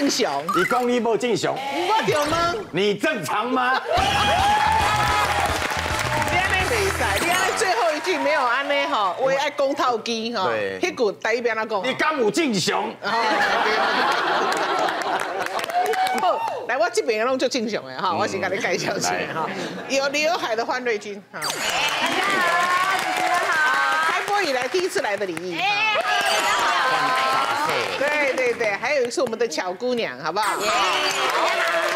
正常。你讲你无正常，我有吗？你正常吗？你安尼袂使，你安尼最后一句没有安尼吼，我爱讲透机吼，迄句台语边哪讲？你敢有正常？好，来我这边拢做正常的哈，我先给你介绍一下哈，有刘海的范瑞君。大家好，主持人好。开播以来第一次来的李毅。对对对，还有一次我们的巧姑娘，好不好？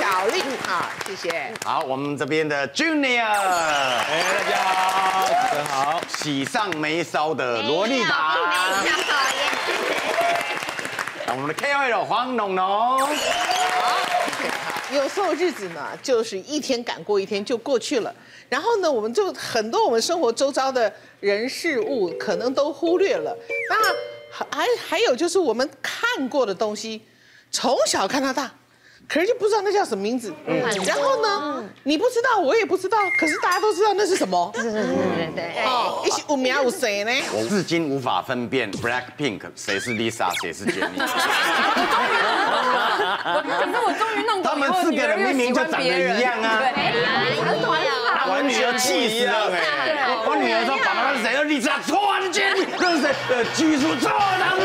巧令啊，谢谢。好，我们这边的 Junior， 哎，大家好，主持人好。喜上眉梢的萝莉塔。我们的 KOL 黄农农。 有时候日子呢，就是一天赶过一天就过去了。然后呢，我们就很多我们生活周遭的人事物，可能都忽略了。那还有就是我们看过的东西，从小看到大，可是就不知道那叫什么名字。然后呢，你不知道，我也不知道，可是大家都知道那是什么。对。哦，一起五秒五谁呢？我至今无法分辨 Black Pink 谁是 Lisa 谁是 Jenny。 可是我终于弄懂，他们四个人明明就长得一样啊！我女儿气死了，我女儿说爸爸是谁？你咋错啊？你这是谁？技术错了！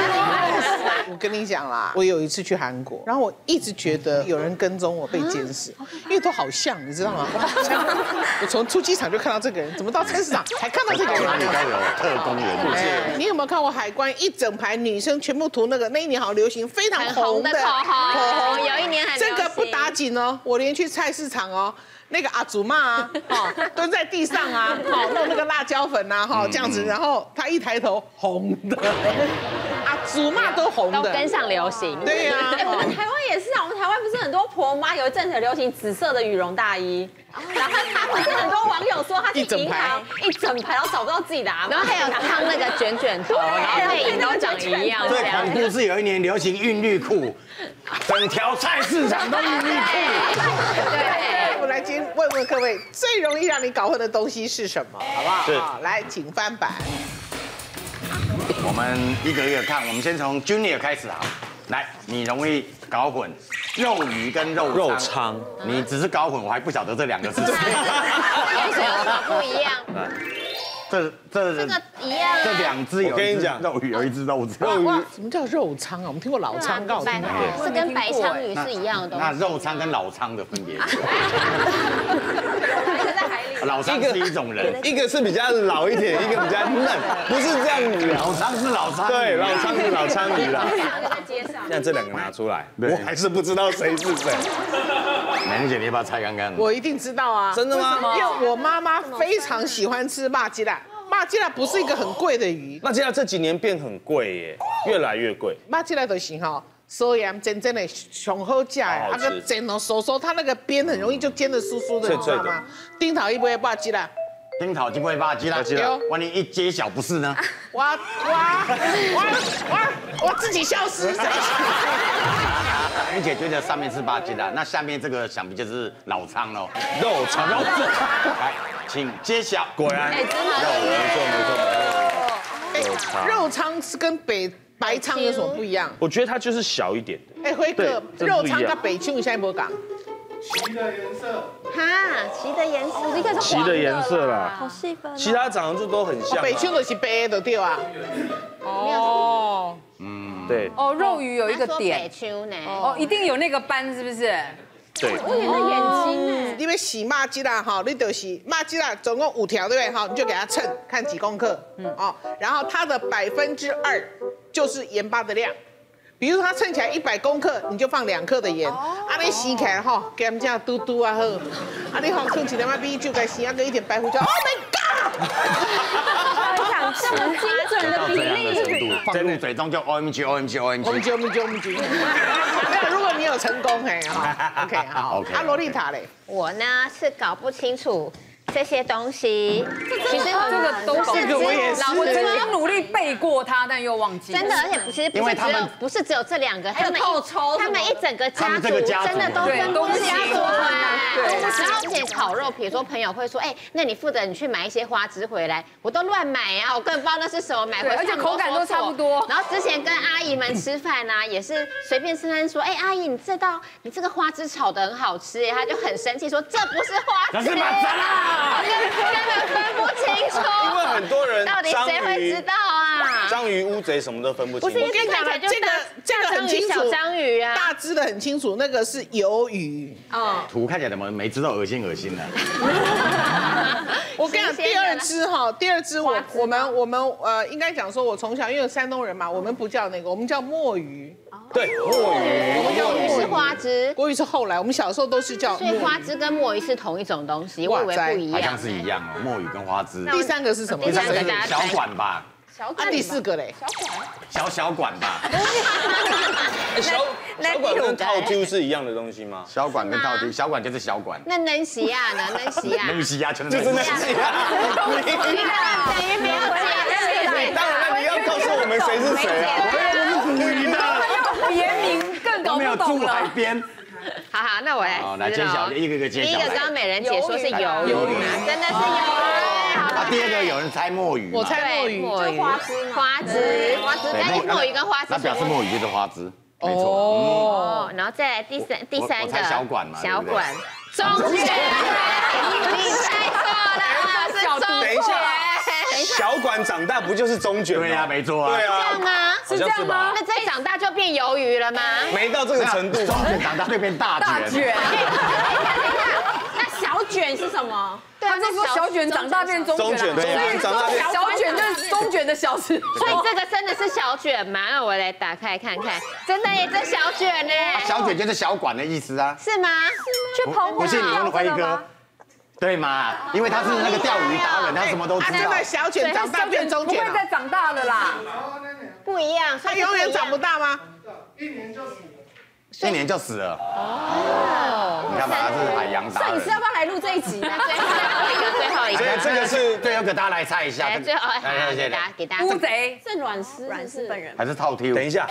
我跟你讲啦，我有一次去韩国，然后我一直觉得有人跟踪我被监视，因为都好像，你知道吗？我从出机场就看到这个人，怎么到菜市场才看到这个人？应该有特工人。你有没有看过海关一整排女生全部涂那个？那一年好流行，非常红的口红。 有一年很这个不打紧哦，我连去菜市场哦，那个阿祖妈啊，哦蹲在地上啊，哦弄那个辣椒粉啊，哈这样子，然后她一抬头红的，阿祖妈都红的，都跟上流行。对呀，我们台湾也是啊，我们台湾不是很多婆妈有一阵子流行紫色的羽绒大衣，然后她不是很多网友说她去银行一整排，然后找不到自己的，然后还有烫那个卷卷头，然后背影都长一样。最恐怖是有一年流行韵律裤。 整条菜市场都是绿裤。对，我来今问问各位，最容易让你搞混的东西是什么，好不好？是。来，请翻版。我们一个一个看，我们先从 Junior 开始啊。来，你容易搞混肉鱼跟肉肠，你只是搞混，我还不晓得这两个是什么。有什么不一样？ 这个一样，这两只有一只肉鱼，有一只肉肠。哇，什么叫肉肠啊？我们听过老肠，告诉你，是跟白鲳鱼是一样的东西。那肉肠跟老肠的分别？老肠是一种人，一个是比较老一点，一个比较嫩，不是这样。老肠是老肠，对，老肠是老肠鱼啦。那这两个拿出来，我还是不知道谁是谁。 美玲姐，你要不要猜看看？我一定知道啊！真的吗？因为我妈妈非常喜欢吃麻吉拉，麻吉拉不是一个很贵的鱼。麻吉拉这几年变很贵耶，越来越贵。麻吉拉都行哈，所以真的上好吃哎，那个煎哦，熟熟，它那个边很容易就煎得酥酥的，你知道吗？丁桃一杯麻吉拉，丁桃一杯麻吉拉，万一一揭晓不是呢？我自己笑死！ 美姐觉得上面是八斤的，那下面这个想必就是老仓喽，肉肠肉肠。来，请揭晓。果然，哎，真的，没错没错。肉肠是跟白鲳有什么不一样？我觉得它就是小一点的。哎，辉哥，肉肠跟白鲳现在不讲。鳍的颜色。哈，鳍的颜色。鳍的颜色啦。好细分。其他长得就都很像。白鲳都是白的对啊。哦。 对哦，肉鱼有一个点，哦，一定有那个斑，是不是？对，我有那眼睛哎。因为洗麻吉啦哈，你得洗麻吉啦，总共5条对不对哈？你就给它称，看几公克，哦，然后它的2%就是盐巴的量，比如它称起来100公克，你就放2克的盐，啊，你洗起来哈，给他们这样嘟嘟啊呵，啊，你好放起来嘛，比就该洗啊个一点白胡椒 ，Oh my God！ 这么精准的比例，放入嘴中就 OMG。那如果你有成功，嘿，好 ，OK， 好。阿洛丽塔嘞，我呢是搞不清楚这些东西，其实这个都是，我曾经努力背过它，但又忘记。真的，而且其实不是只有这两个，他们一整个家族真的都分工家族啊。然后而且烤肉，比如说朋友会说，哎，那你负责你去买一些花枝回来，我都乱买啊，我根本不知道那是什么买回来，而且口感都差不多。然后之前跟阿姨们吃饭啊，也是随便吃饭说，哎，阿姨你这个花枝炒得很好吃，她就很生气说这不是花枝，那是马扎拉。 根本分不清楚，因为很多人到底谁会知道啊？章鱼、乌贼什么都分不清。不是，我跟你讲，这个很清楚，小章鱼啊，大只的很清楚，那个是鱿鱼。哦，图看起来怎么每只都恶心的？我跟你讲，第二只我们应该讲说，我从小因为山东人嘛，我们不叫那个，我们叫墨鱼。 对，墨鱼，墨鱼是花枝，墨鱼是后来，我们小时候都是叫。所以花枝跟墨鱼是同一种东西，我以为不一样，好像是一样哦。墨鱼跟花枝。第三个是什么？第三个小管吧。小管。第四个嘞？小管吧。小管跟套 Q 是一样的东西吗？小管跟套 Q， 小管就是小管。那嫩西亚呢？嫩西亚全是嫩西亚。当然你要告诉我们谁是谁啊？我是故意的。 原名更搞不懂了。好好，那我来揭晓，一个一个揭晓。第一个刚刚美人姐说是鱿鱼，真的是鱿鱼。第二个有人猜墨鱼，我猜墨鱼，就花枝，但墨鱼跟花枝，那表示墨鱼就是花枝，没错。哦，然后再来第三个，我猜小管嘛，小管，中学，你猜错了，是中学。 小管长大不就是中卷吗？对呀，没错啊。对啊，这样吗？是这样吗？那再长大就变鱿鱼了吗？没到这个程度，中卷长大就变大卷。那小卷是什么？对，他说小卷长大变中卷，所以小卷就是中卷的小吃。所以这个真的是小卷吗？那我来打开看看，真的耶，这小卷呢？小卷就是小管的意思啊。是吗？去澎湖。不信你问怀疑哥。 对嘛，因为他是那个钓鱼达人，他什么都知道。真的小卷长大变中卷，不会再长大了啦。不一样，他永远长不大吗？一年就死了。哦，你看嘛，他是海洋达人。摄影师要不要来录这一集？最后一个。这个是最后给大家来猜一下。最后来给大家。乌贼是阮师本人还是套 Q？ 等一下，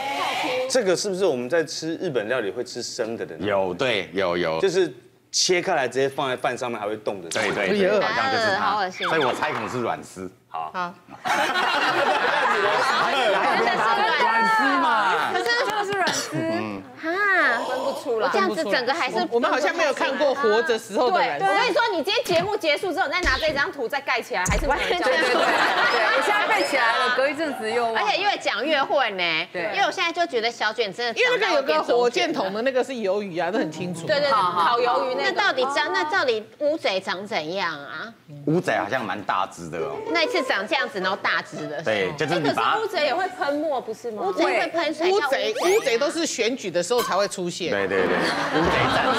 这个是不是我们在吃日本料理会吃生的？有，对，有，就是。 切开来直接放在饭上面还会动的，对，好像就是它，所以我猜可能是软丝。好，真的是软丝嘛？可是就是软丝，哈，分不出来。这样子整个还是我们好像没有看过活着时候的软丝。我跟你说，你今天节目结束之后，你再拿这张图再盖起来，还是完全对。我现在盖起来了，隔一阵子又。而且越讲越混呢，对，因为我现在就觉得小卷真的，因为那个有个火箭筒的那个是鱿鱼啊，那很清楚。对，烤鱿鱼那到底乌贼长怎样啊？乌贼好像蛮大只的哦。那次长这样子，然后大只的。对，就是你把。可是乌贼也会喷墨，不是吗？乌贼会喷水。乌贼都是选举的时候才会出现。对，乌贼战士。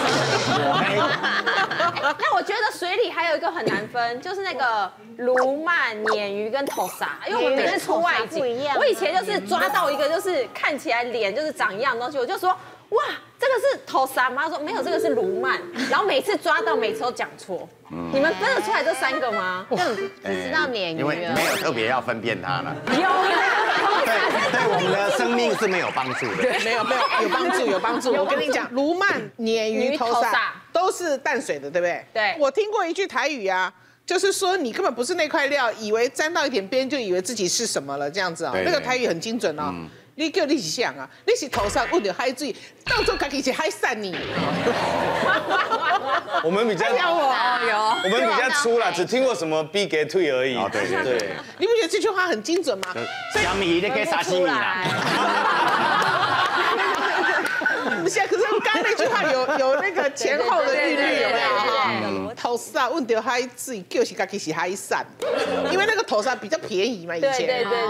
那我觉得水里还有一个很难分，就是那个鲈鳗、鲶鱼跟头鲨，因为我们每次出外景，我以前就是抓到一个，就是看起来脸就是长一样的东西，我就说。 哇，这个是头鲨吗？他说没有，这个是鲈鳗。然后每次抓到，每次都讲错。你们分得出来这三个吗？只知道鲶鱼，因为没有特别要分辨它了。有，对我们的生命是没有帮助的。对，没有有帮助。我跟你讲，鲈鳗、鲶鱼、头鲨都是淡水的，对不对？对。我听过一句台语啊，就是说你根本不是那块料，以为沾到一点边就以为自己是什么了，这样子啊。那个台语很精准哦。 你叫你是谁啊？你是头上有着海水，到处家己是海散呢。我们比较，我们比较粗啦，只听过什么“必给退”而已。哦，对。你不觉得这句话很精准吗？小米，你给啥西米啦？不是，可是刚那句话有那个前后的韵律，有没有？头上有着海水，就是家己是海散。 因为那个头鲨比较便宜嘛，以前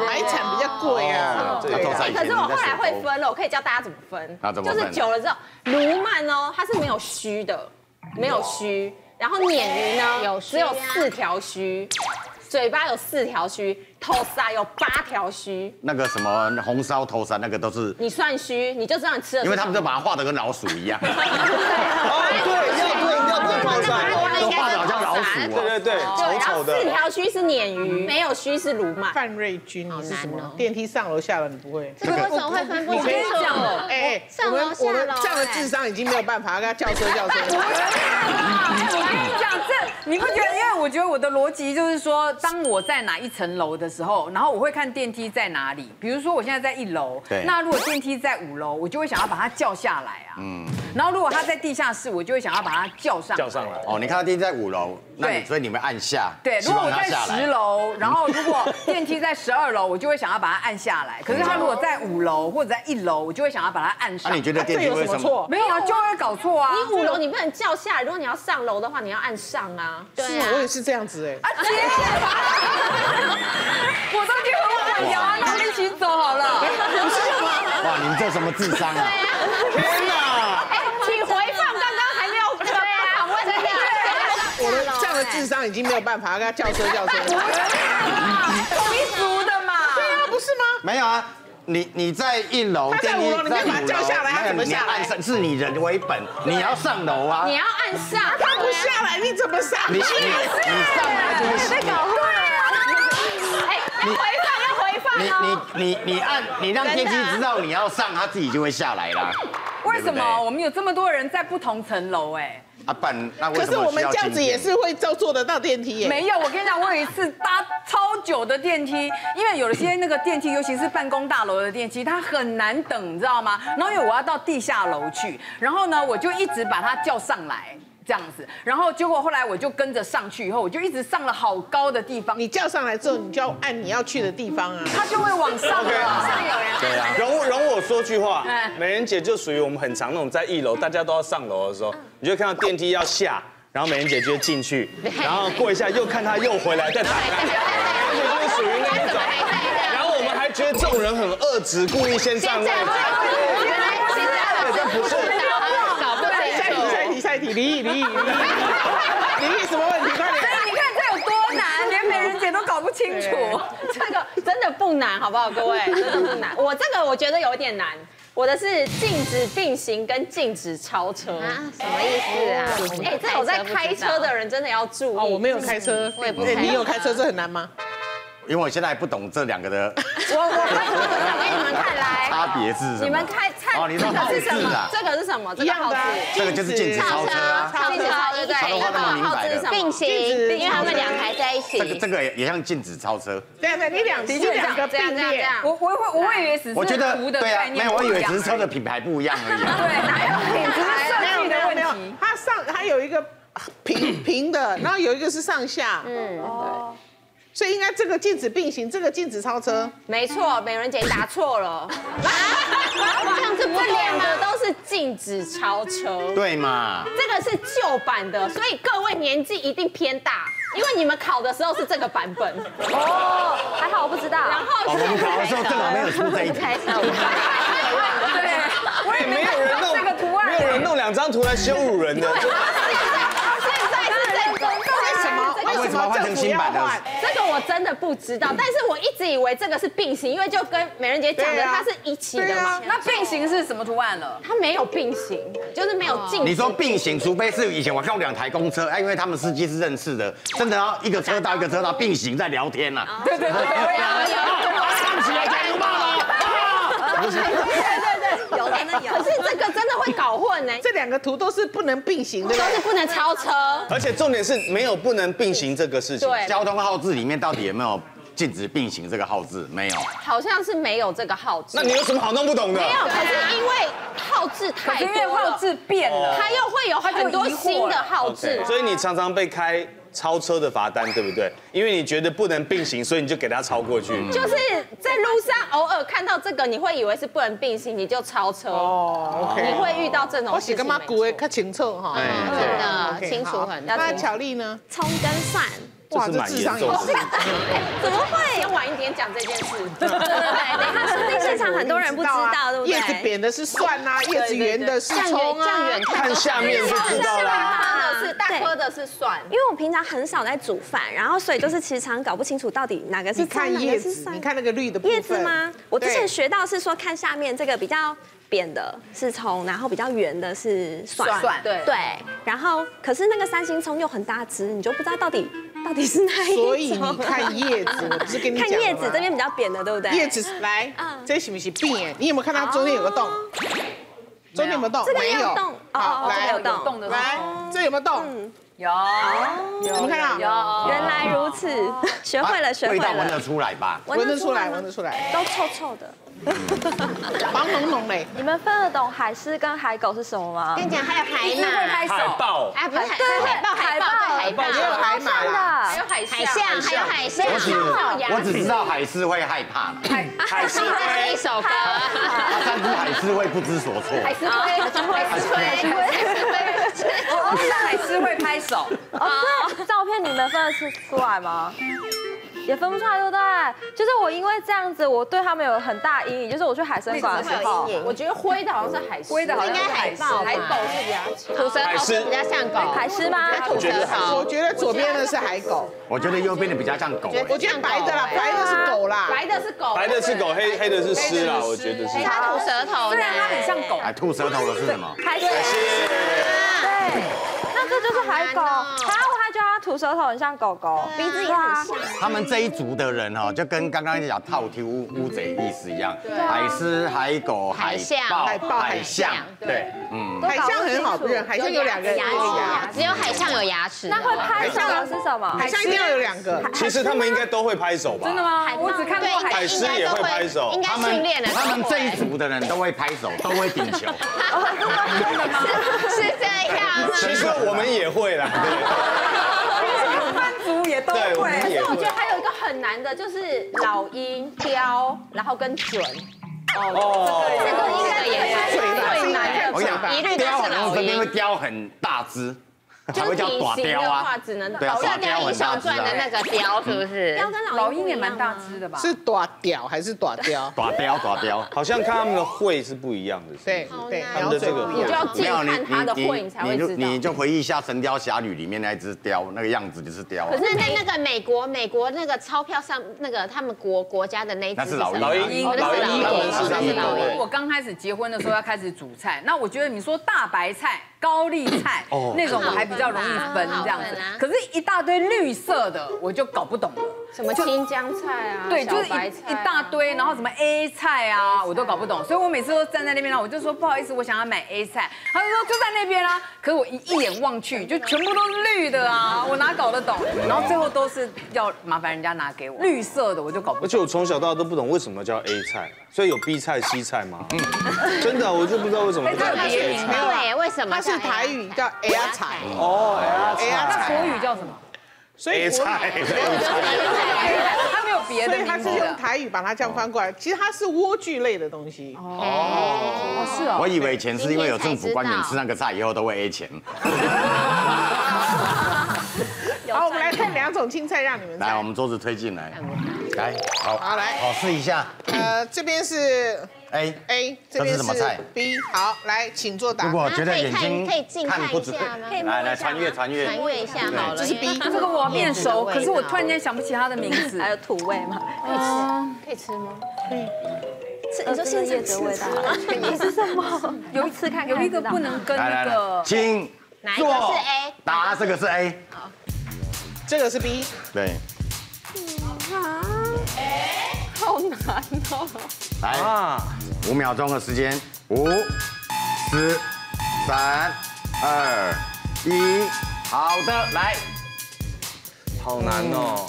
海产比较贵啊。可是我后来会分了，我可以教大家怎么分。就是久了之后，鲈鳗哦，它是没有须的，没有须。然后鲶鱼呢，只有4条须，嘴巴有4条须。头纱有8条须，那个什么红烧头纱，那个都是你算须，你就知道你吃了。因为他们就把它画的跟老鼠一样。哦，对，要对头纱，都画的好像老鼠。对对对，丑丑的。4条须是鲶鱼，没有须是鲈鳗。范瑞君，你是什么？电梯上楼下楼你不会？这个为什么会分不清楚？哎，上楼下楼，这样的智商已经没有办法，跟他叫车叫车。我跟你讲，这你不觉得？因为我觉得我的逻辑就是说，当我在哪一层楼的时候，然后我会看电梯在哪里。比如说我现在在1楼，那如果电梯在5楼，我就会想要把它叫下来啊。嗯。然后如果它在地下室，我就会想要把它叫上来。叫上来。哦，你看到电梯在5楼，那你所以你们按下。对，如果我在10楼，然后如果电梯在12楼，我就会想要把它按下来。可是它如果在5楼或者在1楼，我就会想要把它按上。那你觉得电梯为什么错？没有啊，就会搞错啊。你5楼你不能叫下来，如果你要上楼的话，你要按上啊。对啊。我也是这样子哎。啊姐。我都觉得我很摇啊，那我们一起走好了。不是吗？哇，你们这什么智商啊！天哪！哎，请回放刚刚还没有对啊，我真的。我们这样的智商已经没有办法跟他叫车叫车。同一族的嘛。对啊，不是吗？没有啊。你在1楼，电梯在5楼，那你按上是你人为本，你要上楼啊！你要按上，他不下来，你怎么上？你上来就会搞混了。哎，要回放哦！你让电梯知道你要上，他自己就会下来啦。为什么我们有这么多人在不同层楼？哎。啊，笨！那可是我们这样子也是会坐得到电梯耶。没有，我跟你讲，我有一次搭超久的电梯，因为有些那个电梯，尤其是办公大楼的电梯，它很难等，你知道吗？然后因为我要到地下楼去，然后呢，我就一直把它叫上来。这样子，然后结果后来我就跟着上去，以后我就一直上了好高的地方。你叫上来之后，你就要按你要去的地方啊，它就会往上。OK， 往上有人。对啊。容我说句话，美人姐就属于我们很常那种在1楼大家都要上楼的时候，你就看到电梯要下，然后美人姐就进去，然后过一下又看她又回来再打开，而且就是属于那种。然后我们还觉得这种人很恶质，故意先上位。不是。离什么问题？快点！所以你看这有多难，连美人姐都搞不清楚。这个真的不难，好不好，各位？真的不难。我这个我觉得有点难。我的是禁止并行跟禁止超车啊，什么意思啊？哎，这有在开车的人真的要注意。哦，我没有开车，我也不。你有开车，这很难吗？因为我现在还不懂这两个的，我给你们看来差别是什么？你们看哦，你说好字啊，这个是什么？一样的，这个就是禁止超车啊，禁止超车对，好字是什么？并行，因为他们两台在一起。这个也像禁止超车。对对，你两个并列。我以为只是我觉得对啊，没有，我以为只是车的品牌不一样而已。对，哪有品牌？没有没有没有，它有一个平的，然后有一个是上下。嗯，对。所以应该这个禁止并行，这个禁止超车。没错，美人姐答错了。这样子不对吗？这两个都是禁止超车。对嘛？这个是旧版的，所以各位年纪一定偏大，因为你们考的时候是这个版本。哦，还好我不知道。然后我们考的时候正好没有出这一台。对，我也没有人弄这个图案，没有人弄2张图来羞辱人的。为什么换成新版的？这个我真的不知道，但是我一直以为这个是并行，因为就跟美人姐讲的，它是一起的嘛。那并行是什么图案了？它没有并行，就是没有禁止。你说并行，除非是以前我看2台公车，哎，因为他们司机是认识的，真的要一个车道一个车道并行在聊天呐。对对对，站起来加油吧！不是。有的呢，有。可是这个真的会搞混呢。这两个图都是不能并行的，都是不能超车。而且重点是没有不能并行这个事情。对。交通号志里面到底有没有禁止并行这个号志？没有。好像是没有这个号志。那你有什么好弄不懂的？没有。可是因为号志太多了，因为号志变了，它又会有很多新的号志，所以你常常被开超车的罚单，对不对？因为你觉得不能并行，所以你就给他超过去。就是在路上偶尔看到这个，你会以为是不能并行，你就超车。哦，你会遇到这种事情。我是干嘛古诶，看清楚哈。真的清楚很。那巧丽呢？葱跟蒜。哇，这智商有问题。怎么会？先晚一点讲这件事。对对对，那他说不定现场很多人然不知道，对不对？叶子扁的是蒜啊，叶子圆的是葱啊，看下面就知道啦。是大颗的是蒜，因为我平常很少在煮饭，然后所以就是其实常搞不清楚到底哪个是葱，哪个是蒜。你看那个绿的叶子吗？我之前学到是说看下面这个比较。 扁的是葱，然后比较圆的是蒜，对，然后可是那个三星葱又很大只，你就不知道到底是哪一种。所以你看叶子，我不是跟你讲看叶子这边比较扁的，对不对？叶子来，这是不是扁？你有没有看它中间有个洞？中间有没有洞？这个也有洞，哦，来有洞的，来，这有没有洞？有，有没有看到？有，原来如此，学会了。味道闻得出来吧？闻得出来，都臭臭的。 黄浓浓嘞！你们分得懂海狮跟海狗是什么吗？跟你讲，还有海马、海豹，哎，不是，对，海豹，也有海马啦，还有海象，还有海象。我只知道海狮会害怕，海狮会一首歌，但是海狮会不知所措，海狮会，我知道海狮会拍手。照片你们分得出来吗？ 也分不出来，对不对？就是我因为这样子，我对他们有很大阴影。就是我去海参馆的时候，我觉得灰的好像是海狮，应该海豹，海狗是比较土舌头是比较像狗，海狮吗？土舌头，我觉得左边的是海狗，我觉得右边的比较像狗。我觉得白的啦，白的是狗，黑的是狮啦，我觉得是。它土舌头，虽然它很像狗，吐舌头的是什么？海狮。对，那这就是海狗。 吐舌头很像狗狗，鼻子也很像。他们这一族的人哦，就跟刚刚讲套题乌贼意思一样，海狮、海狗、海豹、海象，对，嗯，海象很好认，海象有两个牙，只有海象有牙齿。那会拍手的是什么？海象一定要有两个。其实他们应该都会拍手吧？真的吗？我只看过海狮也会拍手，应该训练了。他们这一族的人都会拍手，都会顶球。真的吗？是这样吗？其实我们也会啦。 也都会，可是我觉得还有一个很难的，就是老鹰、雕，然后跟准。哦，这个应该也是最难的。我想，一律都是老鹰，因为雕很大只，才会叫短雕啊。只能老鹰雕英雄传的那个雕是不是？雕跟老鹰也蛮大只的吧？是短雕还是短雕？短雕，好像看他们的喙是不一样的。对，他们的这个你就要近看它的喙，你才会知道。你就回忆一下《神雕侠侣》里面那只雕，那个样子就是雕。可是在那个美国那个钞票上，那个他们国家的那只，那是老鹰。我刚开始结婚的时候要开始煮菜，那我觉得你说大白菜、高丽菜那种我还比较容易分这样子，可是一大堆绿色的我就搞不懂了。 什么青江菜啊？对，就是一大堆，然后什么 A 菜啊，我都搞不懂，所以我每次都站在那边啦，我就说不好意思，我想要买 A 菜，他就说就在那边啦。可是我一眼望去，就全部都是绿的啊，我哪搞得懂？然后最后都是要麻烦人家拿给我绿色的，我就搞不懂。而且我从小到大都不懂为什么叫 A 菜，所以有 B 菜、C 菜吗？真的，我就不知道为什么。对，为什么？它是台语叫 A 菜。哦 ，A 菜。那国语叫什么？ 所以它没有别的，所以它是用台语把它这样翻过来。其实它是莴苣类的东西。哦，是哦。我以为以前是因为有政府官员吃那个菜以后都会 A 钱。好，我们来看两种青菜，让你们来。我们桌子推进来，来，好，来，好试一下。这边是 A， 这边是 B。好，来，请作答。如果觉得眼睛看不准，来穿越一下好了。这是 B， 这个我面熟，可是我突然间想不起它的名字。还有土味嘛？可以吃吗？可以。吃，你说现在吃味道？你是什么？有一次看，有一个不能跟那个。请作答，这个是 A。好，这个是 B。对。好难哦！来，5秒钟的时间，5、4、3、2、1，好的，来。好难哦！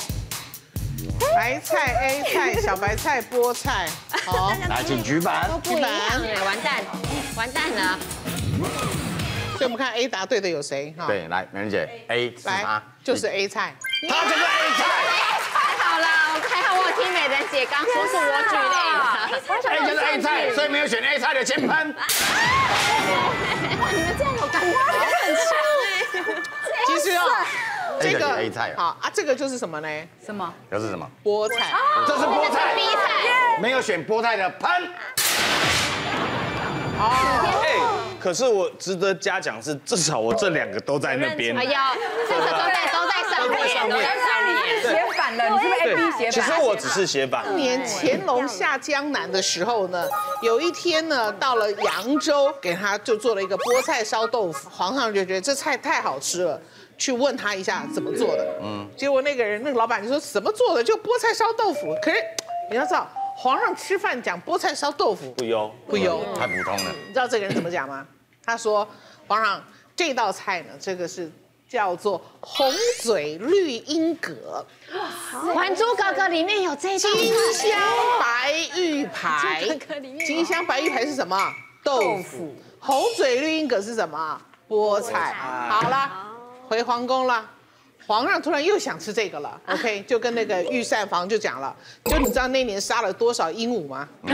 白菜 A 菜，小白菜、菠菜，好，来，请举板。不一样哎，完蛋了！所以我们看 A 答对的有谁？对，来，美人姐 A 是吗？就是 A 菜，他就是 A 菜。 听美人姐刚说是莴苣类的，就是 A 菜，所以没有选 A 菜的先喷。哇，你们这样有感觉，很强哎。其实哦，这个 A 菜好啊，这个就是什么呢？什么？又是什么？菠菜，这是菠菜。没有选菠菜的喷。哦，哎，可是我值得嘉奖是，至少我这两个都在那边。哎呀，这个都在上面，而且你写反了，你是不是 A B 写反？其实我只是写反。当年乾隆下江南的时候呢，有一天呢，到了扬州，给他就做了一个菠菜烧豆腐，皇上就觉得这菜太好吃了。 去问他一下怎么做的，结果那个人那个老板就说怎么做的就菠菜烧豆腐，可是你要知道皇上吃饭讲菠菜烧豆腐不优，太普通了。你知道这个人怎么讲吗？他说皇上这道菜呢，这个是叫做红嘴绿鹦蛤，《还珠格格》里面有这道金镶白玉牌，金镶白玉牌是什么？豆腐。红嘴绿鹦蛤是什么？菠菜。好了。 回皇宫了，皇上突然又想吃这个了 ，OK， 就跟那个御膳房就讲了，就你知道那年杀了多少鹦鹉吗？真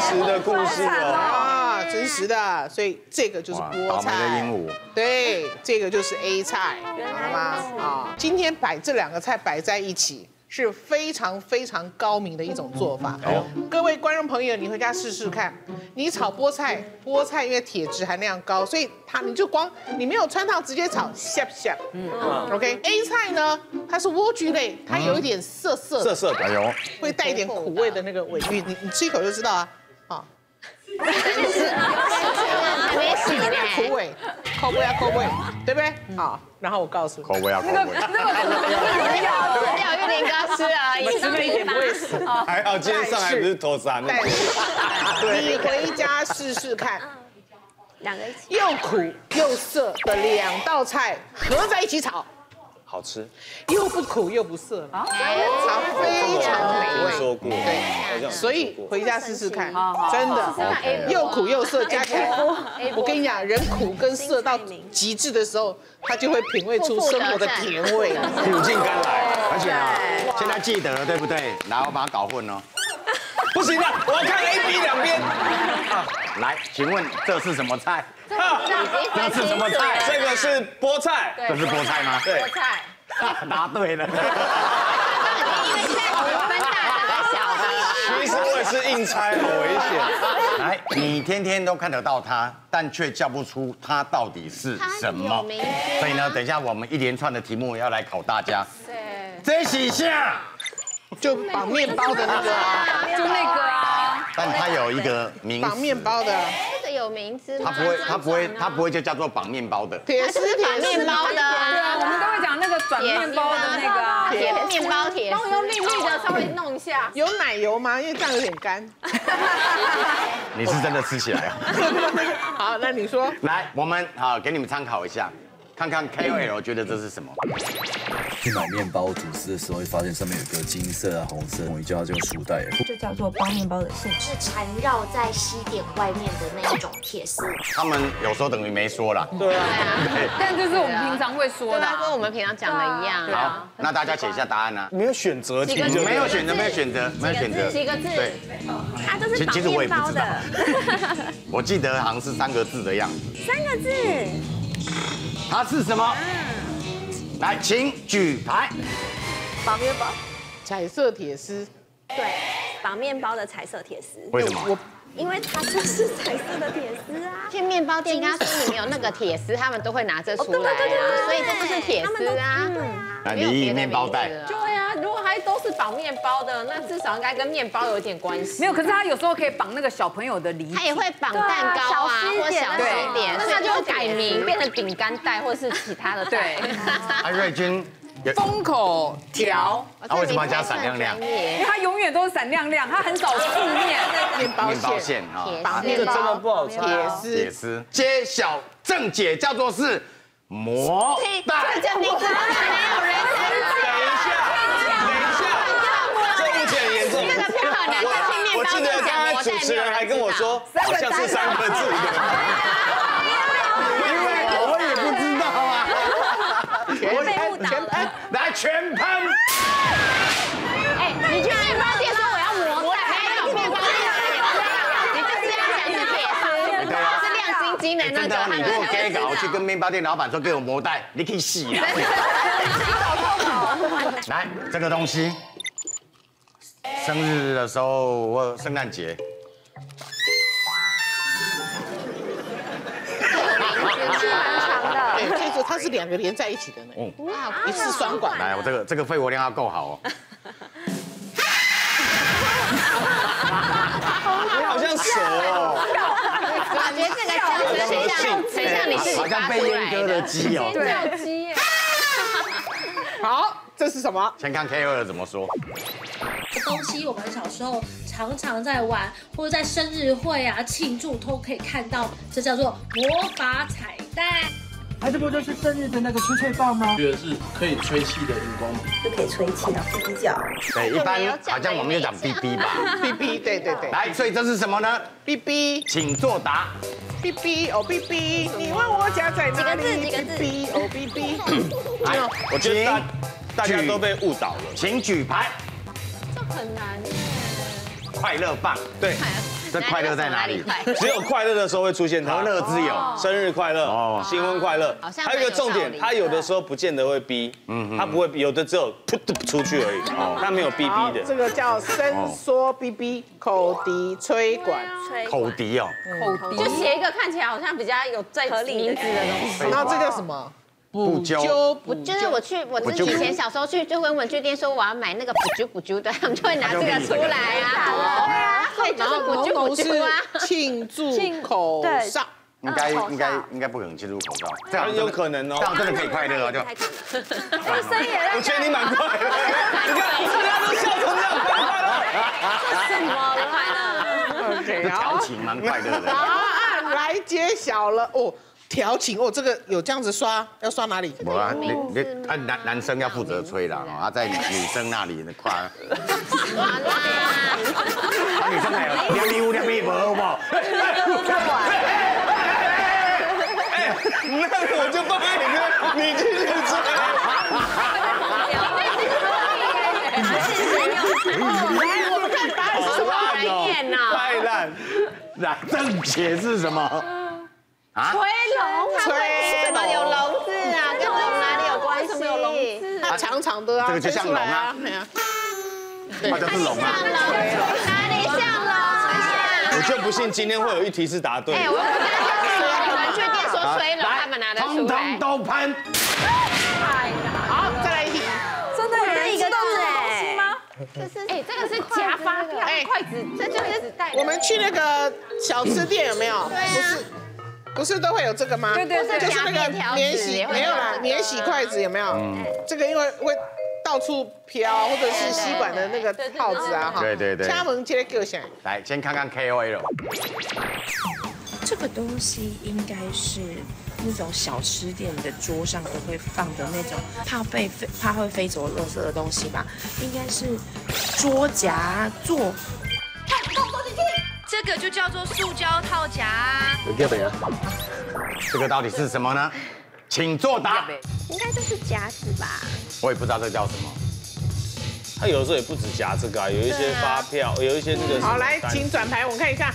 实的故事啊，真实的，所以这个就是菠菜，鹦鹉，对，这个就是 A 菜，好吗？啊，今天把这两个菜摆在一起。 是非常非常高明的一种做法。各位观众朋友，你回家试试看。你炒菠菜，菠菜因为铁质含量高，所以你就光你没有穿烫直接炒，下不下？OK。A 菜呢，它是莴苣类，它有一点涩涩，哎呦，会带一点苦味的那个尾韵，你吃一口就知道啊。好，没洗呢，苦味，口味啊口味，对不对？好，然后我告诉你，口味啊口味。 你刚吃啊，也是那一点不会死，还好今天上来不是头三。但是你回家试试看，两个一起又苦又涩的两道菜合在一起炒，好吃，又不苦又不涩，啊，非常美味。说过，对，所以回家试试看，真的，又苦又涩加起来，我跟你讲，人苦跟涩到极致的时候，他就会品味出生活的甜味，苦尽甘来。 而且啊，现在记得了对不对？然后把它搞混哦。不行啊，我要看 A、B 两边。来，请问这是什么菜？这是什么菜？这个是菠菜。这是菠菜吗？对。菠菜。答对了。因为现在我们大小。其实我也是硬猜，好危险。来，你天天都看得到它，但却叫不出它到底是什么。所以呢，等一下我们一连串的题目要来考大家。 这是啥？就绑面包的那个啊，就那个啊。但它有一个名字。绑面包的，这个有名字吗？它不会就叫做绑面包的。铁丝绑面包的，对啊，我们都会讲那个转面包的那个啊，铁面包铁。帮我用绿绿的稍微弄一下。有奶油吗？因为这样有点干。你是真的吃起来啊？好，那你说。来，我们好给你们参考一下。 看看 KOL 觉得这是什么？去买面包吐司的时候，会发现上面有个金色啊、红色，我们叫这个束带，就叫做包面包的线，是缠绕在西点外面的那一种铁丝。他们有时候等于没说啦。对啊，但这是我们平常会说的，跟我们平常讲的一样。好，那大家写一下答案啊。没有选择题，没有选择，没有选择，没有选择。几个字？对，啊，这是绑面包的。我记得好像是三个字的样子。三个字。 它是什么？来，请举牌。绑面包，彩色铁丝。对，绑面包的彩色铁丝。为什么？因为它就是彩色的铁丝啊。去面包店跟他说你没有那个铁丝，他们都会拿这出来啊。所以这就是铁丝啊。那你以面包袋。对啊，如果还都是绑面包的，那至少应该跟面包有点关系。没有，可是他有时候可以绑那个小朋友的梨。他也会绑蛋糕啊，或小西点。 改名变成饼干袋，或是其他的袋。安瑞君，封口条，他为什么要加闪亮亮？因为他永远都是闪亮亮，他很少负面。面包线啊，这个真的不好猜。铁丝，揭晓正解叫做是魔袋。这名字没有人知。等一下，这误解严重。这个票很难看，去面包店讲魔袋。我记得刚刚主持人还跟我说，好像是三个字的。 来全喷！哎，你去面包店说我要魔袋，还有面包店，你就是要才是铁丝，对啊，是亮晶晶的那个。你如果这个，我去跟面包店老板说给我魔袋，你可以洗啊。来，这个东西，生日的时候或圣诞节果它是两个连在一起的呢，啊，一次双管。来，我这个肺活量要够好哦。你好像蛇哦，感觉这个很像你自己好像被阉割的鸡哦，对，鸡耶。好，这是什么？先看 KOL 怎么说。 东西我们小时候常常在玩，或者在生日会啊庆祝都可以看到，这叫做魔法彩蛋。哎，这不就是生日的那个吹吹棒吗？觉得是可以吹气的荧光棒，就可以吹气的哔哔叫。对，一般好像我们就讲哔哔吧，哔哔，对对对。来，所以这是什么呢？哔哔，请作答。哔哔哦，哔哔，你问我夹在哪里？几个字？哔哔哦，哔哔。哎，我觉得大家都被误导了，请举牌。 很难耶！快乐棒，对，这快乐在哪里？只有快乐的时候会出现它。何乐之有？生日快乐，哦，新婚快乐。还有一个重点，它有的时候不见得会逼，它不会，有的只有噗噗出去而已，哦，它没有逼逼的。这个叫伸缩逼逼，口笛吹管，口笛哦，口笛就写一个看起来好像比较有最合理名字的东西。那这叫什么？ 补揪，补就是我自己以前小时候去就跟文具店说我要买那个补揪的，他们就会拿这个出来啊，对啊，然后补揪啊，庆祝口哨，应该不可能庆祝口哨，这样有可能哦，这样真的可以快乐啊，就，哎，声音，我觉得你蛮快乐，你看大家都笑成这样，快乐，这什么快乐？这调情蛮快乐的，答案来揭晓了哦。 调情哦，这个有这样子刷，要刷哪里？我啊，男生要负责吹啦，啊，在女生那里的夸。啊，女生还有两米五、两米五，好不好？哎，那我就放给你看，你继续吹。我看答案是什么？太烂，那正解是什么？ 啊，吹龙，吹什么有龙字啊？跟龙哪里有关系？有龙字，它长长的啊，这个就像龙啊，对，它就是龙啊。哪里像龙？我就不信今天会有一题是答对。哎，我不相信，文具店说吹龙，他们拿得出来。通通都喷。好，再来一题。真的有人知道这个东西吗？这是哎，这个是夹发票，筷子，这就是纸袋。我们去那个小吃店有没有？对啊。 不是都会有这个吗？对对对，就是那个免洗没有啦，免洗筷子有没有？这个因为会到处飘，或者是吸管的那个套子啊，哈。对对对。家门接个响。来，先看看 KOL。这个东西应该是那种小吃店的桌上都会放的那种怕会飞走垃圾的东西吧？应该是桌夹座。 这个就叫做塑胶套夹。这个到底是什么呢？请作答。应该就是夹子吧。我也不知道这叫什么。它有的时候也不止夹这个啊，有一些发票，有一些那个。好，来，请转牌，我们看一下。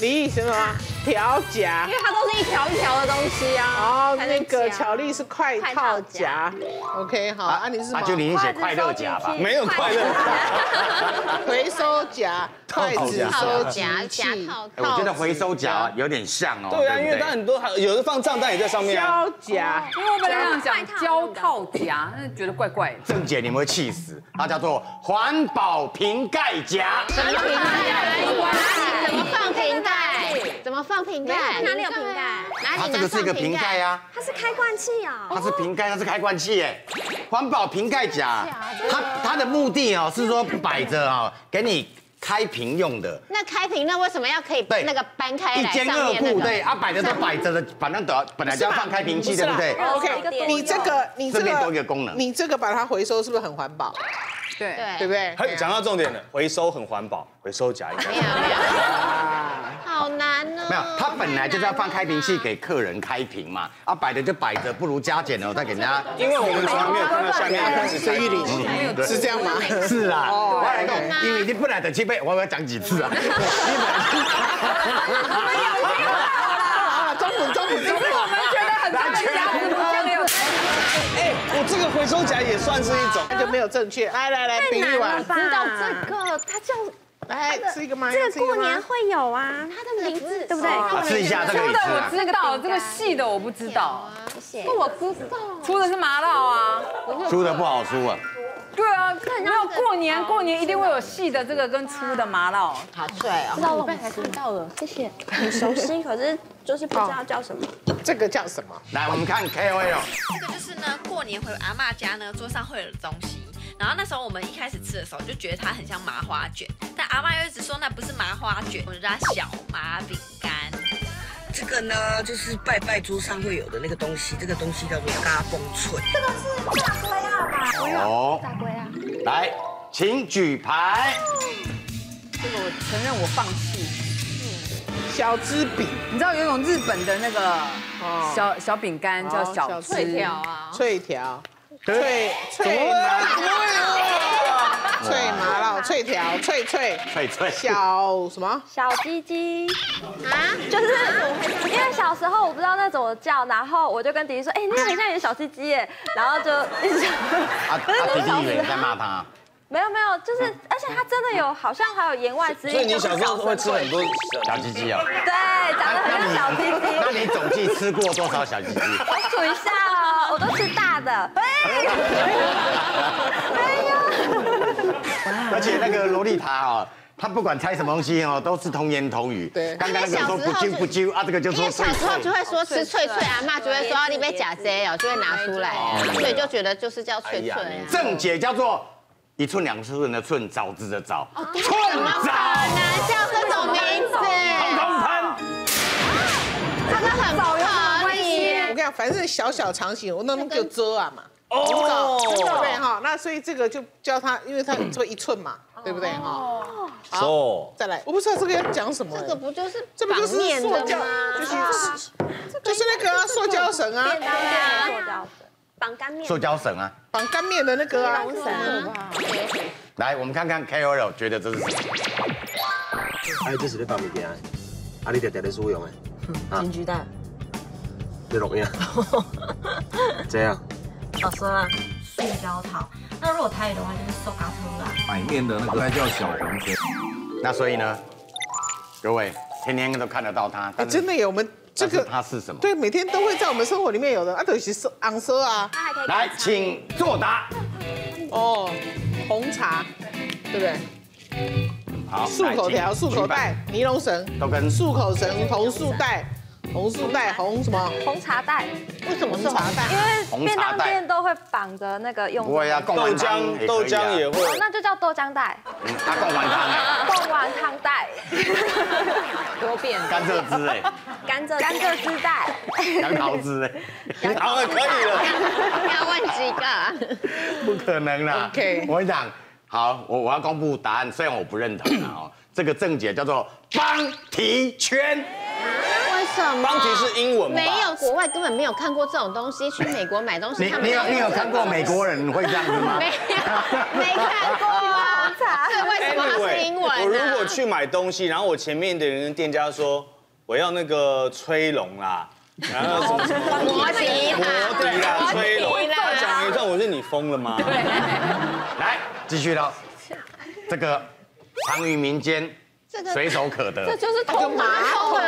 李毅什么？条夹。因为它都是一条一条的东西啊。哦，那个巧丽是快套夹。OK， 好。啊，你是什么？就你写快乐夹吧。没有快乐。回收夹。 筷子收夹套，我觉得回收夹有点像哦。对啊，因为它很多，有的放账单也在上面。胶夹，因为我本来想讲胶套夹，但是觉得怪怪的。郑姐，你们会气死，它叫做环保瓶盖夹。什么瓶盖？怎么放瓶盖？怎么放瓶盖？哪里有瓶盖？哪里？它这个是一个瓶盖呀。它是开罐器啊。它是瓶盖，它是开罐器耶。环保瓶盖夹，它的目的哦是说摆着哦，给你。 开瓶用的，那开瓶那为什么要可以那个搬开来？一兼二顾，对啊，摆着都摆着的，反正本来就要放开瓶器，对不对 ？OK， 你这个多一个功能，你这个把它回收是不是很环保？对对不对？嘿，讲到重点了，回收很环保，回收夹一个。好难哦。没有，它本来就是要放开瓶器给客人开瓶嘛，啊，摆着就摆着，不如加减了再给人家。因为我们从来没有看到下面有人随意领情，是这样吗？是啊，我来讲，因为你本来的去。 我要讲几次啊？中补，我们觉得很难全部都哎，我这个回收夹也算是一种，那就没有正确。来，比喻完，知道这个，它叫来吃一个吗？这个过年会有啊，它的名字对不对？试一下这个，我知道，这个细的我不知道。蟹。我不知道，出的是麻辣啊，出的不好出啊。对啊，没有过年一定会有细的这个跟粗的麻辣，好帅啊！知道我被看到了，谢谢。很熟悉，可是就是不知道叫什么。这个叫什么？来，我们看 KOL。这个就是呢，过年回阿嬷家呢，桌上会有的东西。 然后那时候我们一开始吃的时候就觉得它很像麻花卷，但阿嬤又一直说那不是麻花卷，我们叫它小麻饼干。这个呢就是拜拜桌上会有的那个东西，这个东西叫做嘎嘣脆。这个是大龟啊吧？哦，大龟啊！来，请举牌。这个我承认我放弃。小芝饼，你知道有一种日本的那个小饼干叫小脆条啊，脆条。 脆麻辣脆条脆小什么小鸡鸡啊，就是因为小时候我不知道那怎么叫，然后我就跟弟弟说，哎，那个很像你的小鸡鸡耶，然后就一直弟弟以为你在骂他，没有，就是而且他真的有好像还有言外之意，所以你小时候会吃很多小鸡鸡啊？对，长得很像小鸡鸡。那你总计吃过多少小鸡鸡？我数一下哦，我都吃大的。 而且那个洛丽塔啊，她不管猜什么东西哦，都是童言童语。对，刚刚那个说不揪不揪啊，这个就说脆脆。小时候就会说吃脆脆，阿嬤就会说你别假贼哦，就会拿出来，所以就觉得就是叫脆脆。正解叫做一寸两寸的寸，枣子的枣，寸枣。很难叫这种名字。通通喷。这个很不合理。我跟你讲，反正小小长形，我那么就遮啊嘛。 哦，对哈，那所以这个就叫它，因为它这一寸嘛，对不对哈？哦，再来，我不知道这个要讲什么。这个不就是这不就是塑胶，就是那个塑胶绳啊，绑干面，塑胶绳啊，绑干面的那个啊，来，我们看看 KOL 觉得这是什么？哎，这是你包物件，啊，你爹爹的使用的，金鸡蛋，你录音，这样。 老师啊，塑胶套。那如果台语的话，就是塑胶套啦。买面的那个叫小黄卷。那所以呢，各位天天都看得到它。哎，真的耶，我们这个它是什么？对，每天都会在我们生活里面有的啊，都是昂色啊。来，请作答。哦，红茶，对不对？好。漱口条、漱口袋、尼龙绳都跟漱口绳、红束带。 红束带，红什么？红茶袋。为什么是红茶袋？因为便当店都会绑着那个用。对呀，豆浆也会。那就叫豆浆袋。它贡丸汤。贡丸汤袋。多变。甘蔗汁哎。甘蔗汁袋。杨桃汁哎。杨桃可以了。要问几个？不可能啦。OK。我跟你讲，好，我要公布答案，虽然我不认同啊。这个正解叫做邦提圈。 邦提是英文，没有国外根本没有看过这种东西。去美国买东西，你有看过美国人会这样子吗？没有，没看过啊。所以为什么它是英文？我如果去买东西，然后我前面的人店家说我要那个吹龙啦，然后什么什么摩迪啦，吹龙，讲一段，我说你疯了吗？来，继续喽，这个藏于民间。 随手可得，这就是通马桶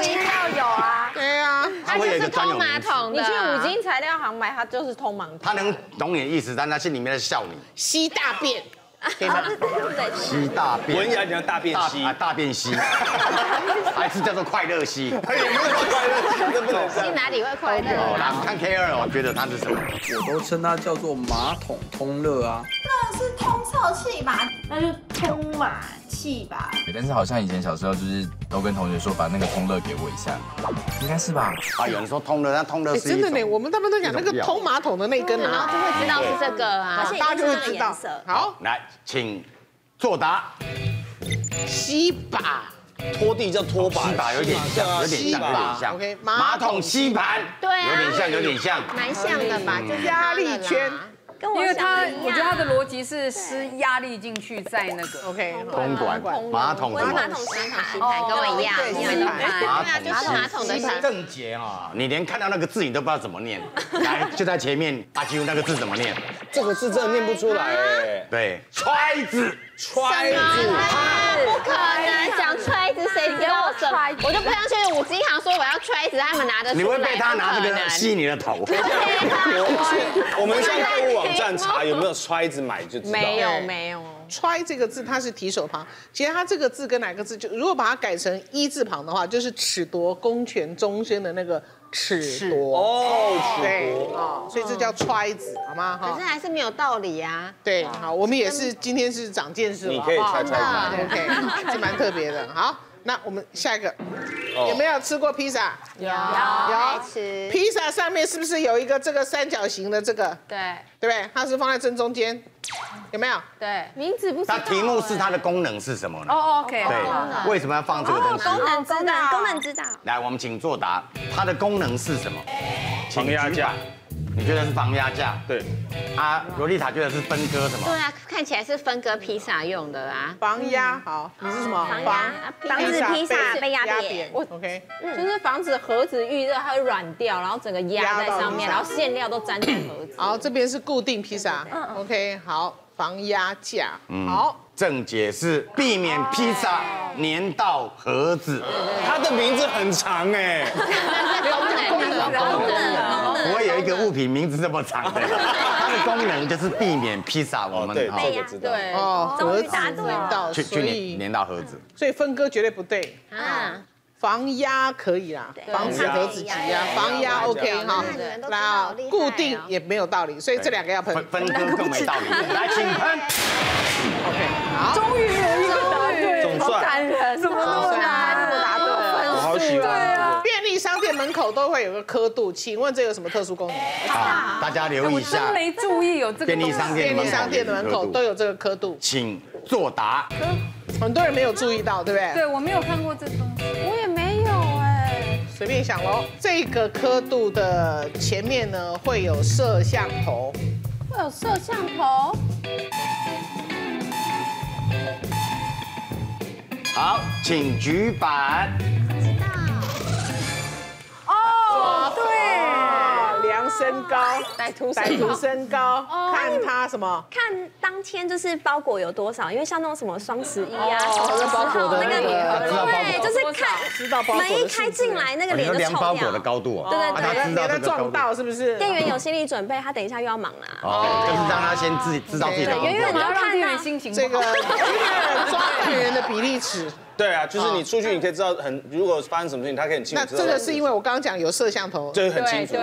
一定要有啊！对啊，它就是通马桶。你去五金材料行买，它就是通马桶。它能懂你的意思，但它心里面在笑你。吸大便，对吗？吸大便，文雅讲大便吸啊，大便吸，还是叫做快乐吸？哎，没有快乐，这不能吸哪里会快乐？好啦，看 K2， 我觉得它是什么？我都称它叫做马桶通乐啊。 是通臭气吧，那就通马气吧。但是好像以前小时候就是都跟同学说，把那个通乐给我一下，应该是吧？啊，有人说通乐，那通乐是真的呢。我们他们都讲那个通马桶的那根，然后就会知道是这个啊，大家就会知道。好，来，请作答。吸把拖地叫拖把，吸把有点像。OK， 马桶吸盘，对啊，有点像，蛮像的吧？就压力圈。 因为它，我觉得它的逻辑是施压力进去，在那个 OK 公馆马桶的马桶吸盘，跟我一样，就是马桶的吸盘。正解啊，你连看到那个字你都不知道怎么念，来就在前面，阿基那个字怎么念？这个字真的念不出来哎。对，揣子，不可能讲揣子，谁给我揣我就不相信五金行说我要揣子，他们拿得出来。你会被他拿这个吸你的头。我们上购物网站查有没有揣子买就知道。没有没有。揣这个字它是提手旁，其实它这个字跟哪个字就如果把它改成一字旁的话，就是褫夺公权中间的那个。 尺夺哦，对哦，所以这叫揣子，好吗？可是还是没有道理啊。对，好，我们也是今天是长见识了，你可以揣揣看 ，OK， 是蛮特别的。好，那我们下一个，有没有吃过披萨？有。披萨上面是不是有一个这个三角形的这个？对，对不对？它是放在正中间，有没有？对，名字不是。它题目是它的功能是什么呢？哦 ，OK， 对，为什么要放这个东西？功能知道。来，我们请作答，它的功能。 能是什么？防压架，你觉得是防压架？对。啊，罗丽塔觉得是分割什么？对啊，看起来是分割披萨用的啦。防压，好，你是什么？防压，防止披萨被压扁。OK， 就是防止盒子遇热，它会软掉，然后整个压在上面，然后馅料都粘在盒子。好，这边是固定披萨。OK， 好，防压架。好，正解是避免披萨粘到盒子。它的名字很长哎。 我有一个物品名字这么长的，它的功能就是避免披萨我们对哦盒子粘到，去粘到盒子，所以分割绝对不对啊。防压可以啦，防止盒子挤压，防压 OK 哈。那固定也没有道理，所以这两个要喷。分割更没道理，来请喷。OK， 好，终于有一个答对，好感人，怎么那么难？怎么答对？我好喜欢。 商店门口都会有个刻度，请问这有什么特殊功能？好，大家留意一下。我真没注意有这个。便利商店的门口都有这个刻度，请作答。很多人没有注意到，对不对？对，我没有看过这东西，我也没有哎。随便想喽。这个刻度的前面呢会有摄像头，会有摄像头。好，请举板。 身高，歹徒身高，看他什么？看当天就是包裹有多少，因为像那种什么双11啊，对，就是看门一开进来那个脸就臭掉。包裹的高度，对对对，他撞到是不是？店员有心理准备，他等一下又要忙啦。哦，就是让他先知道自己的。远远就看到心情这个抓犯人的比例尺。 对啊，就是你出去，你可以知道很，如果发生什么事情，他可以很清楚。那这个是因为我刚刚讲有摄像头，就是很清楚。对，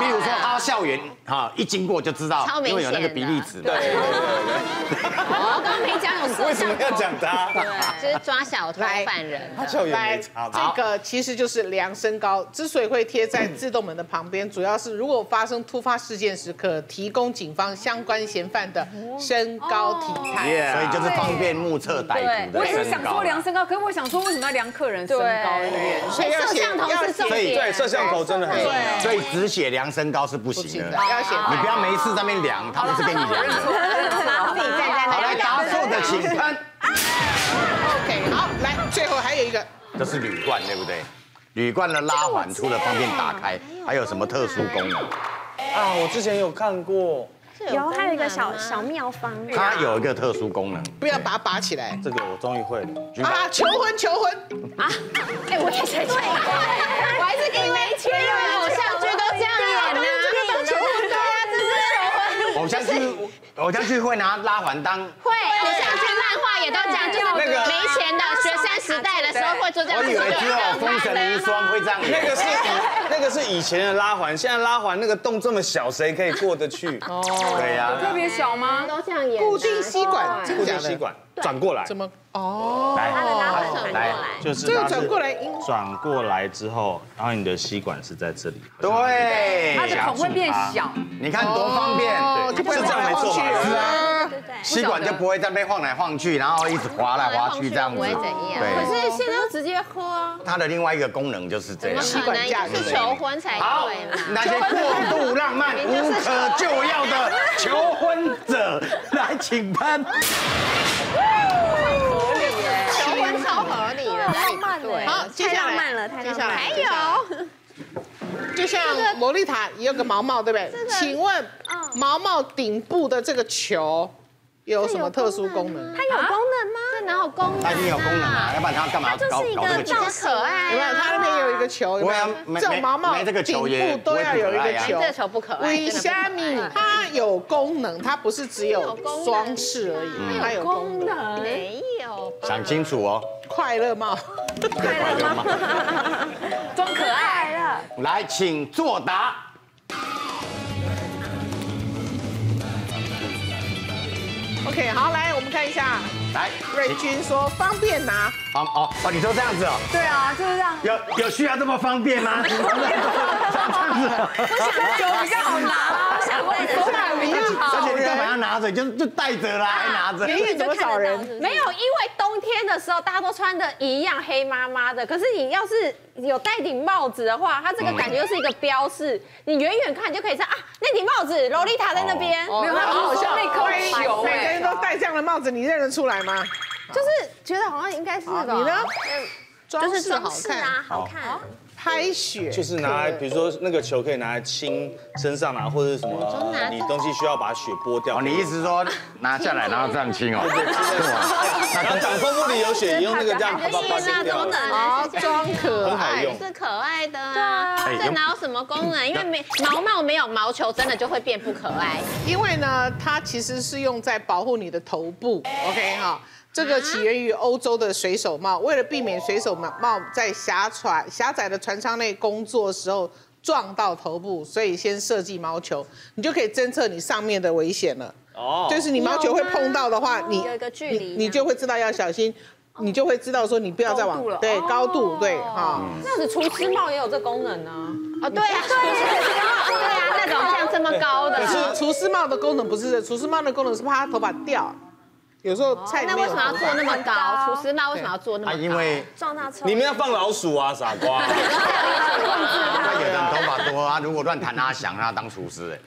比如说他校园哈，一经过就知道，因为有那个比例尺。对对对。我刚刚没讲有摄像头。为什么要讲他？对，就是抓小偷犯人。他校园没查。这个其实就是量身高，之所以会贴在自动门的旁边，主要是如果发生突发事件时，可提供警方相关嫌犯的身高体态，所以就是方便目测歹徒的身高。 身高，可是我想说，为什么要量客人身高？对，所以摄像头是重点。对，摄像头真的很重要。所以只写量身高是不行的，要写。你不要没事在那边量，他不是跟你量。好，自己站在那。好，来答错的请喷。OK， 好，来，最后还有一个，这是铝罐对不对？铝罐的拉环除了方便打开，还有什么特殊功能？啊，我之前有看过。 有，还有一个小妙方。它有一个特殊功能，不要把它拔起来。这个我终于会了。啊，求婚啊！哎，我也想求婚，我还是因为因为偶像剧都这样演啊，这个求婚对啊，这是求婚。偶像剧会拿拉环当。会，偶像剧漫画也都这样，就是没钱的学生时代的时候会做这样。我以为只有《封神无双》会这样。那个是以前的拉环，现在拉环那个洞这么小，谁可以过得去？哦，对呀，特别小吗？都这样演。固定吸管，固定吸管转过来。怎么？哦，来，就是这个转过来，转过来之后，然后你的吸管是在这里。对，它的孔会变小。你看多方便，对，是这样没错吧？吸管就不会在那边晃来晃去，然后一直滑来滑去这样子。不会怎样。对。可是现在直接喝啊。它的另外一个功能就是这样。吸管架是求婚才对嘛？那些过度浪漫、无可救药的求婚者，来请喷。 好，太浪漫了，太浪漫了。还有，就像洛丽塔也有个毛毛，对不对？请问毛毛顶部的这个球有什么特殊功能？它有功能吗？哪有功能？它一定有功能啊，要不然它干嘛？它就是一个造可爱。有没有？它那边有一个球，有没有？这种毛毛颈部都要有一个球。这球不可爱。为虾米？它有功能，它不是只有装饰而已，它有功能。没有。想清楚哦。快乐帽。快乐帽。装可爱了。来，请作答。 OK， 好，来我们看一下。来，瑞君说方便拿。好哦，你说这样子哦。对啊，就是这样。有需要这么方便吗？这样子。我想比较好拿啊，我想问你，我哪里要拿？而且你干嘛要拿着？就带着啦，还拿着。你怎么找人？没有，因为冬天的时候大家都穿的一样黑麻麻的，可是你要是有戴顶帽子的话，它这个感觉就是一个标示，你远远看就可以知道啊，那顶帽子洛丽塔在那边。没有，好像那颗球哎。 都戴这样的帽子，你认得出来吗？就是觉得好像应该是吧。你呢？装饰好看啊，好看。拍雪就是拿来，比如说那个球可以拿来清身上啊，或者什么，你东西需要把雪剥掉。你意思说拿下来然后这样清哦？对对。然后挡风玻璃有雪，你用那个这样把清掉。好，装可爱是可爱的啊。对啊，这哪有什么功能？因为没毛帽没有毛球，真的就会变不可爱。因为呢，它其实是用在保护你的头部。OK 哈。 这个起源于欧洲的水手帽，为了避免水手帽在狭窄的船舱内工作的时候撞到头部，所以先设计毛球，你就可以侦测你上面的危险了。哦，就是你毛球会碰到的话，你有一个距离，你就会知道要小心，你就会知道说你不要再往对高度对哈。那子厨师帽也有这功能啊？啊，对啊，对啊，那种像这么高的。可是厨师帽的功能不是，厨师帽的功能是怕他头发掉。 有时候菜那为什么要做那么高？厨师帽为什么要做那么高？因为撞到车。你们要放老鼠啊，傻瓜！那有的人头发多啊，如果乱弹阿翔，让他当厨师哎。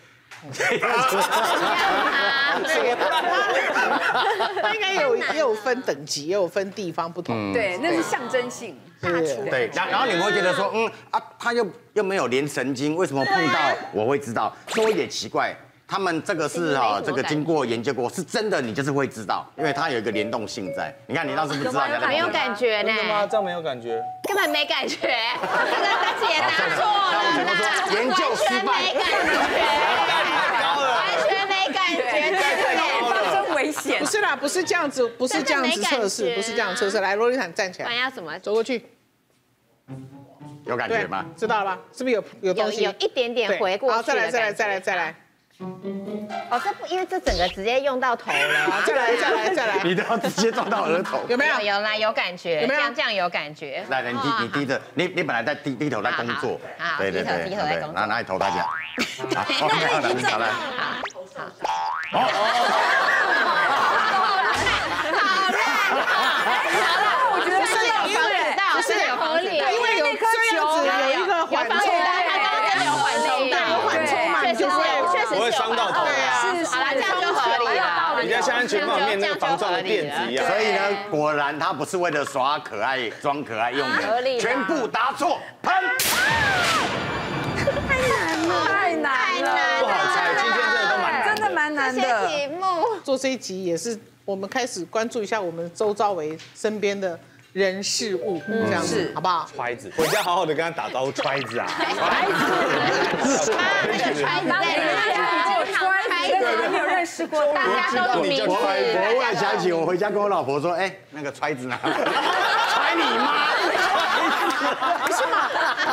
他应该也有分等级，也有分地方不同。对，那是象征性。大厨。对，然后你们会觉得说，他又没有连神经，为什么碰到我会知道？说也奇怪。 他们这个是哈，这个经过研究过是真的，你就是会知道，因为它有一个联动性在。你看你当时不知道，没有感觉呢？真的吗？这样没有感觉？根本没感觉，这个大姐答错了啦！研究失败，没感觉，完全没感觉，对，真危险。不是啦，不是这样子，不是这样子测试，不是这样测试。来，洛丽塔站起来，要什么？走过去。 有感觉吗？知道了，是不是有东西？有一点点回过去。好，再来。 哦，这不，因为这整个直接用到头了。再来，你都要直接撞到我的头，有没有？有啦，有感觉，有没有？这样有感觉。来，你低着，你本来在低头在工作，对对对，低头在工作，拿你头大家。好，那你好了。好。好了，我觉得是有合理的，是有合理，因为有这样子有一个缓冲。 会伤到头啊！是，好了，这样就合理了。你看像安全帽面那个防撞的垫子一样。所以呢，果然他不是为了耍可爱、装可爱用的，全部答错，潘。太难了，太难了，不好猜，今天真的都蛮难，真的蛮难的题目。做这一集也是我们开始关注一下我们周遭为身边的。 人事物这样子，好不好？揣子，回家好好的跟他打招呼，揣子啊，揣子，揣子，揣子，没有认识过，大家都名字。我忽然想起，我回家跟我老婆说，哎，那个揣子呢？揣你妈！不是嘛？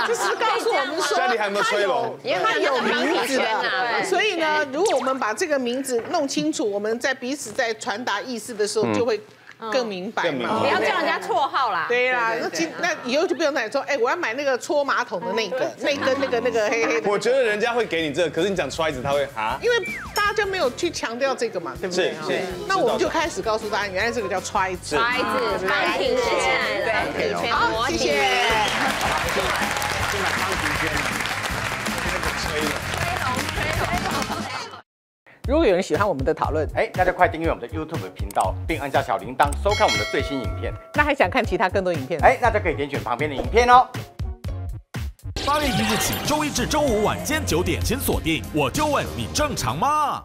就是告诉我们说，家里还有没有吹龙？他有名字的，所以呢，如果我们把这个名字弄清楚，我们在彼此在传达意思的时候，就会。 更明白嘛，不要叫人家绰号啦。对啦，那以后就不用再说，哎，我要买那个搓马桶的那个，那根那个黑黑的。我觉得人家会给你这个，可是你讲揣子他会啊，因为大家就没有去强调这个嘛，对不对？是。那我们就开始告诉大家，原来这个叫揣子。揣子，潘婷轩，对，好，谢谢。进来，潘婷轩，那个吹龙。 如果有人喜欢我们的讨论，那就快订阅我们的 YouTube 频道，并按下小铃铛收看我们的最新影片。那还想看其他更多影片？那就可以点选旁边的影片哦。8月1日起，周一至周五晚间9点，请锁定《我就问你正常吗》。